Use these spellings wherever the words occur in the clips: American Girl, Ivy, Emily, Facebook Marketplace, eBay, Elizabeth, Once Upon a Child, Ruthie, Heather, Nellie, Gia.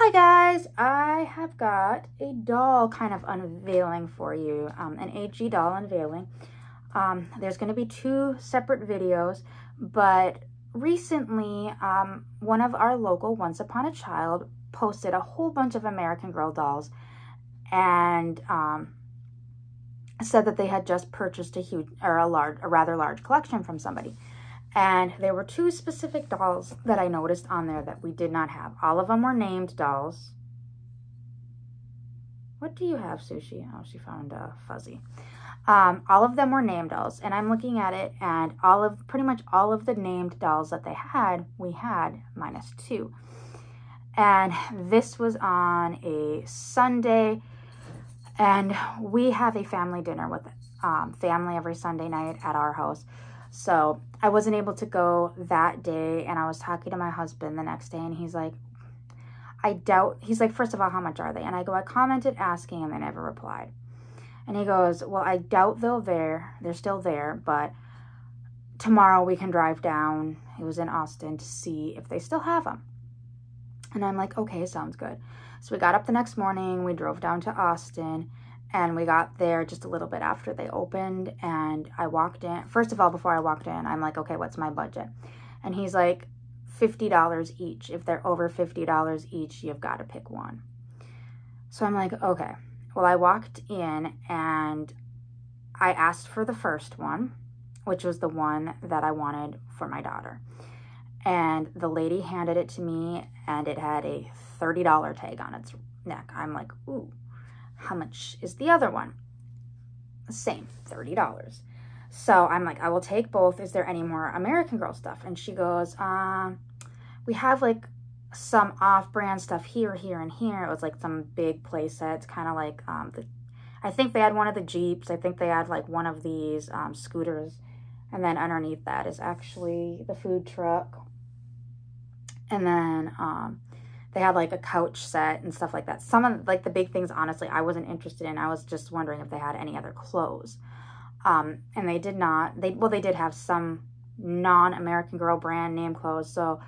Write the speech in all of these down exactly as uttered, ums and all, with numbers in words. Hi guys, I have got a doll kind of unveiling for you, um, an A G doll unveiling. Um, there's going to be two separate videos, but recently um, one of our local Once Upon a Child posted a whole bunch of American Girl dolls and um, said that they had just purchased a huge or a large, a rather large collection from somebody. And there were two specific dolls that I noticed on there that we did not have. All of them were named dolls. What do you have, Sushi? Oh, she found a fuzzy. Um, all of them were named dolls. And I'm looking at it, and all of pretty much all of the named dolls that they had, we had, minus two. And this was on a Sunday. And we have a family dinner with um, family every Sunday night at our house. So I wasn't able to go that day, and I was talking to my husband the next day, and he's like, I doubt, he's like, first of all, how much are they? And I go, I commented asking, and they never replied. And he goes, well, I doubt they'll there, they're still there, but tomorrow we can drive down, he was in Austin, to see if they still have them. And I'm like, okay, sounds good. So we got up the next morning, we drove down to Austin, and we got there just a little bit after they opened, and I walked in. First of all, before I walked in, I'm like, okay, what's my budget? And he's like, fifty dollars each. If they're over fifty dollars each, you've got to pick one. So I'm like, okay. Well, I walked in, and I asked for the first one, which was the one that I wanted for my daughter. And the lady handed it to me, and it had a thirty dollar tag on its neck. I'm like, ooh. How much is the other one? Same, thirty dollars. So I'm like, I will take both. Is there any more American Girl stuff? And she goes, um, we have like some off-brand stuff here, here, and here. It was like some big play sets, kind of like, um, the, I think they had one of the Jeeps. I think they had like one of these um, scooters. And then underneath that is actually the food truck. And then... Um, They had like a couch set and stuff like that. Some of like the big things, honestly, I wasn't interested in. I was just wondering if they had any other clothes. Um, and they did not. They well, they did have some non-American Girl brand name clothes. So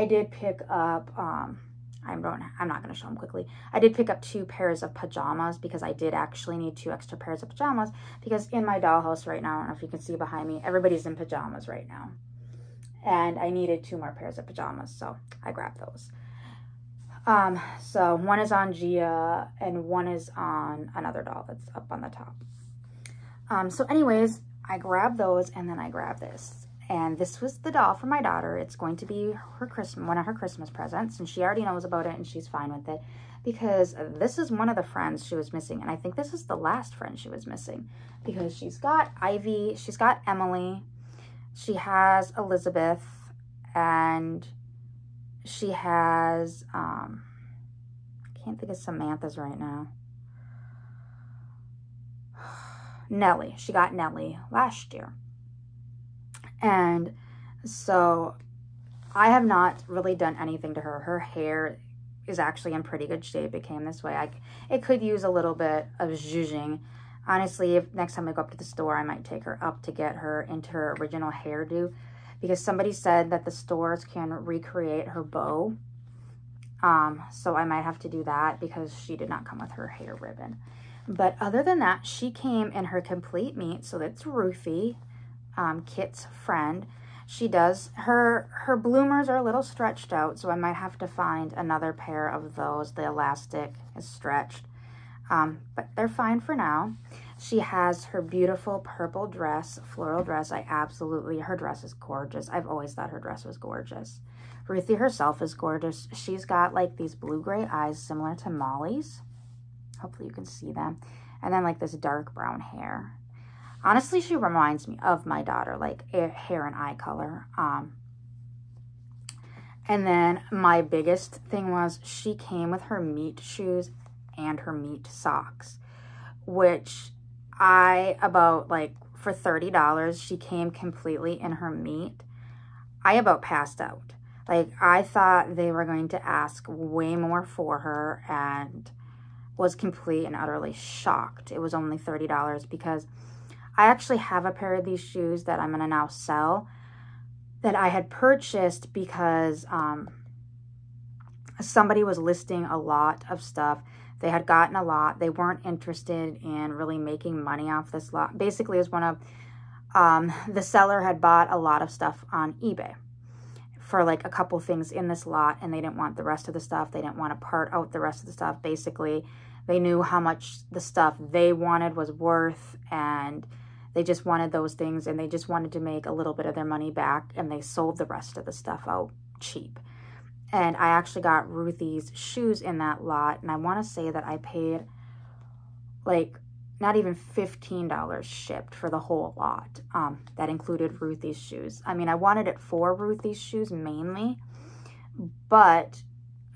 I did pick up, um, I don't, I'm not going to show them quickly. I did pick up two pairs of pajamas because I did actually need two extra pairs of pajamas. Because in my dollhouse right now, I don't know if you can see behind me, everybody's in pajamas right now. And I needed two more pairs of pajamas. So I grabbed those. Um, so one is on Gia and one is on another doll that's up on the top. Um, so anyways, I grabbed those and then I grabbed this. And this was the doll for my daughter. It's going to be her Christmas, one of her Christmas presents. And she already knows about it and she's fine with it because this is one of the friends she was missing. And I think this is the last friend she was missing because she's got Ivy, she's got Emily, she has Elizabeth, and... she has, um, I can't think of Samantha's right now. Nellie. She got Nellie last year. And so I have not really done anything to her. Her hair is actually in pretty good shape. It came this way. I, it could use a little bit of zhuzhing. Honestly, if next time I go up to the store, I might take her up to get her into her original hairdo. Because somebody said that the stores can recreate her bow. Um, so I might have to do that because she did not come with her hair ribbon. But other than that, she came in her complete meat. So that's Ruthie, um, Kit's friend. She does, her, her bloomers are a little stretched out. So I might have to find another pair of those. The elastic is stretched. Um, but they're fine for now. She has her beautiful purple dress, floral dress. I absolutely, her dress is gorgeous. I've always thought her dress was gorgeous. Ruthie herself is gorgeous. She's got like these blue-gray eyes similar to Molly's. Hopefully you can see them. And then like this dark brown hair. Honestly, she reminds me of my daughter, like hair and eye color. Um, and then my biggest thing was she came with her meat shoes and her meat socks, which... I, about, like, for thirty dollars, she came completely in her meat. I about passed out. Like, I thought they were going to ask way more for her and was complete and utterly shocked. It was only thirty dollars because I actually have a pair of these shoes that I'm going to now sell that I had purchased because um, somebody was listing a lot of stuff. They had gotten a lot. They weren't interested in really making money off this lot. Basically, it was one of, um, the seller had bought a lot of stuff on eBay for like a couple things in this lot, and they didn't want the rest of the stuff. They didn't want to part out the rest of the stuff. Basically, they knew how much the stuff they wanted was worth, and they just wanted those things, and they just wanted to make a little bit of their money back, and they sold the rest of the stuff out cheap. And I actually got Ruthie's shoes in that lot, and I want to say that I paid like not even fifteen dollars shipped for the whole lot. Um, that included Ruthie's shoes. I mean, I wanted it for Ruthie's shoes mainly, but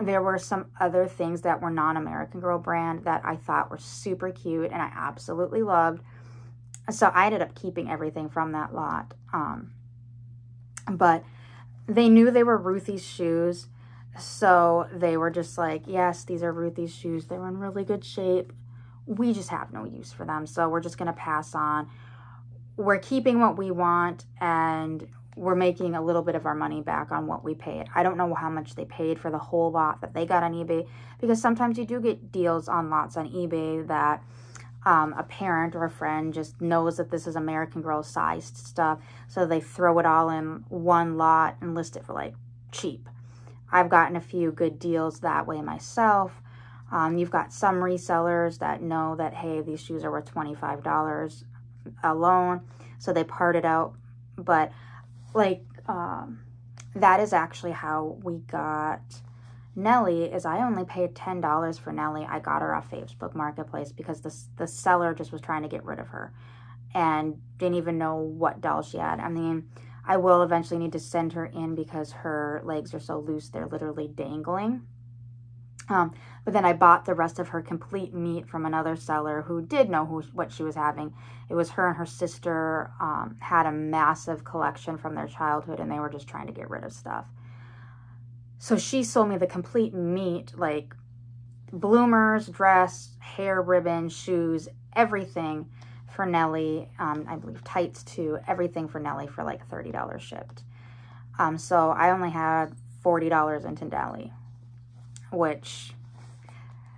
there were some other things that were non-American Girl brand that I thought were super cute and I absolutely loved. So I ended up keeping everything from that lot. Um, but they knew they were Ruthie's shoes, so they were just like, yes, these are Ruthie's shoes. They're in really good shape. We just have no use for them, so we're just going to pass on. We're keeping what we want, and we're making a little bit of our money back on what we paid. I don't know how much they paid for the whole lot that they got on eBay, because sometimes you do get deals on lots on eBay that um, a parent or a friend just knows that this is American Girl sized stuff, so they throw it all in one lot and list it for like cheap. I've gotten a few good deals that way myself. Um, you've got some resellers that know that, hey, these shoes are worth twenty-five dollars alone, so they part it out. But, like, um, that is actually how we got Nellie, is I only paid ten dollars for Nellie. I got her off Facebook Marketplace because the, the seller just was trying to get rid of her and didn't even know what doll she had. I mean, I will eventually need to send her in because her legs are so loose, they're literally dangling. Um, but then I bought the rest of her complete meat from another seller who did know who, what she was having. It was her and her sister um, had a massive collection from their childhood, and they were just trying to get rid of stuff. So she sold me the complete meat, like bloomers, dress, hair, ribbon, shoes, everything for Nellie. Um, I believe tights too, everything for Nellie for like thirty dollars shipped. Um, so I only had forty dollars into Nellie, which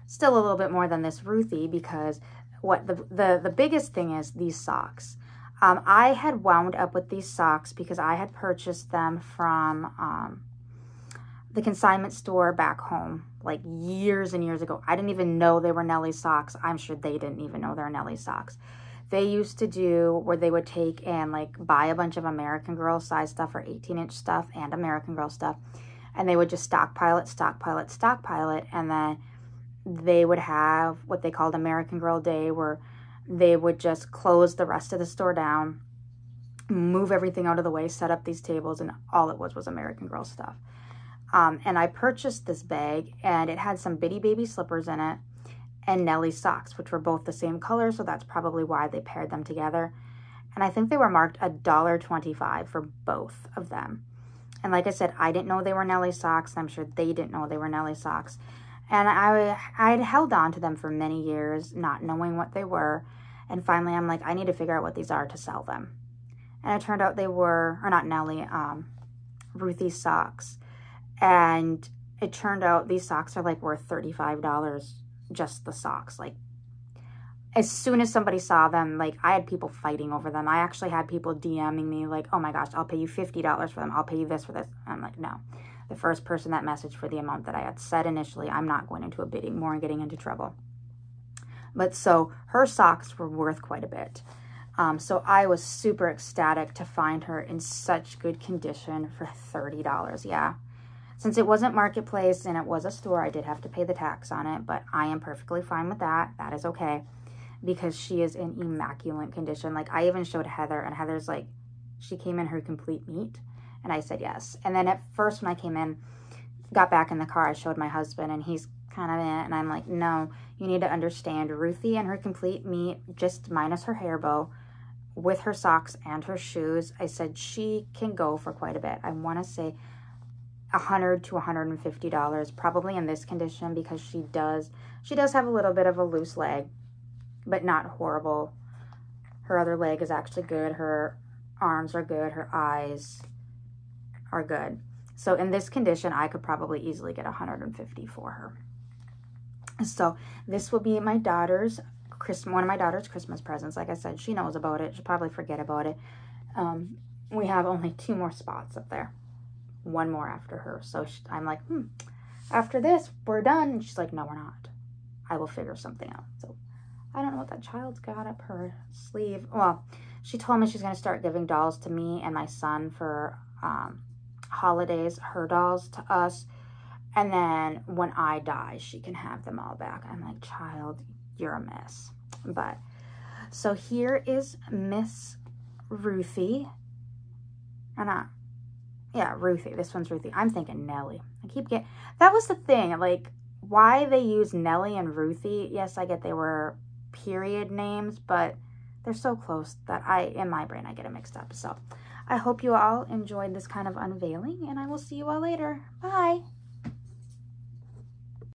still a little bit more than this Ruthie, because what the, the, the biggest thing is these socks. Um, I had wound up with these socks because I had purchased them from um, the consignment store back home like years and years ago. I didn't even know they were Nellie socks. I'm sure they didn't even know they were Nellie socks. They used to do where they would take and like buy a bunch of American Girl size stuff or eighteen inch stuff and American Girl stuff. And they would just stockpile it, stockpile it, stockpile it. And then they would have what they called American Girl Day, where they would just close the rest of the store down, move everything out of the way, set up these tables, and all it was was American Girl stuff. Um, and I purchased this bag, and it had some bitty baby slippers in it and Nellie socks, which were both the same color, so that's probably why they paired them together. And I think they were marked a dollar twenty-five for both of them. And like I said, I didn't know they were Nellie socks. I'm sure they didn't know they were Nellie socks. And I I'd held on to them for many years, not knowing what they were. And finally, I'm like, I need to figure out what these are to sell them. And it turned out they were, or not Nellie, um, Ruthie socks. And it turned out these socks are like worth thirty-five dollars, just the socks. Like, as soon as somebody saw them, like, I had people fighting over them. I actually had people DMing me, like, oh my gosh, I'll pay you fifty dollars for them. I'll pay you this for this. I'm like, no. The first person that messaged for the amount that I had said initially, I'm not going into a bidding war and getting into trouble. But so her socks were worth quite a bit. Um, so I was super ecstatic to find her in such good condition for thirty dollars. Yeah. Since it wasn't Marketplace and it was a store, I did have to pay the tax on it, but I am perfectly fine with that. That is okay, because she is in immaculate condition. Like, I even showed Heather, and Heather's like, she came in her complete meat, and I said yes. And then at first when I came in, got back in the car, I showed my husband, and he's kind of in it, and I'm like, no, you need to understand, Ruthie and her complete meat, just minus her hair bow, with her socks and her shoes, I said she can go for quite a bit. I want to say a hundred to a hundred fifty dollars, probably in this condition, because she does, she does have a little bit of a loose leg, but not horrible. Her other leg is actually good. Her arms are good. Her eyes are good. So in this condition, I could probably easily get one hundred fifty for her. So this will be my daughter's Christmas, one of my daughter's Christmas presents. Like I said, she knows about it. She'll probably forget about it. Um, we have only two more spots up there. One more after her. So she, I'm like, hmm, after this, we're done. And she's like, no, we're not. I will figure something out. So I don't know what that child's got up her sleeve. Well, she told me she's going to start giving dolls to me and my son for um, holidays, her dolls to us. And then when I die, she can have them all back. I'm like, child, you're a mess. But so here is Miss Ruthie. And I, yeah, Ruthie. This one's Ruthie. I'm thinking Nellie. I keep getting, that was the thing. Like, why they use Nellie and Ruthie. Yes, I get they were period names, but they're so close that I, in my brain, I get it mixed up. So I hope you all enjoyed this kind of unveiling, and I will see you all later. Bye.